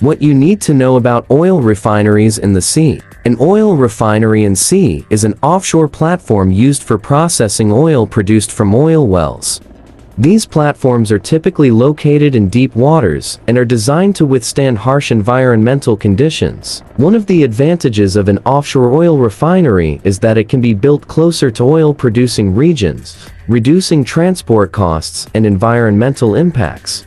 What you need to know about oil refineries in the sea. An oil refinery in sea is an offshore platform used for processing oil produced from oil wells. These platforms are typically located in deep waters and are designed to withstand harsh environmental conditions. One of the advantages of an offshore oil refinery is that it can be built closer to oil-producing regions, reducing transport costs and environmental impacts.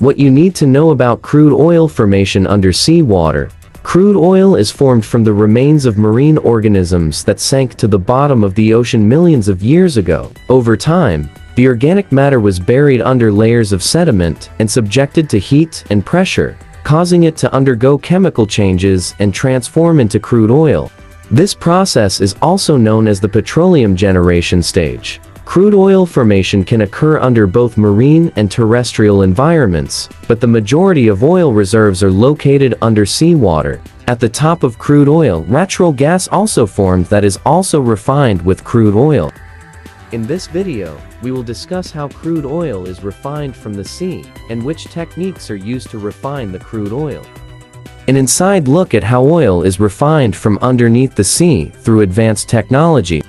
What you need to know about crude oil formation under seawater. Crude oil is formed from the remains of marine organisms that sank to the bottom of the ocean millions of years ago. Over time, the organic matter was buried under layers of sediment and subjected to heat and pressure, causing it to undergo chemical changes and transform into crude oil. This process is also known as the petroleum generation stage. Crude oil formation can occur under both marine and terrestrial environments, but the majority of oil reserves are located under seawater. At the top of crude oil, natural gas also formed that is also refined with crude oil. In this video, we will discuss how crude oil is refined from the sea, and which techniques are used to refine the crude oil. An inside look at how oil is refined from underneath the sea through advanced technology.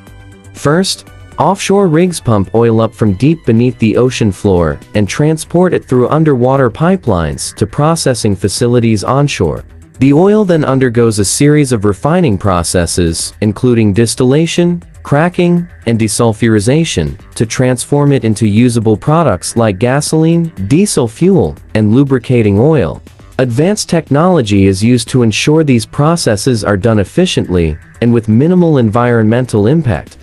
First, offshore rigs pump oil up from deep beneath the ocean floor and transport it through underwater pipelines to processing facilities onshore. The oil then undergoes a series of refining processes, including distillation, cracking, and desulfurization, to transform it into usable products like gasoline, diesel fuel, and lubricating oil. Advanced technology is used to ensure these processes are done efficiently and with minimal environmental impact.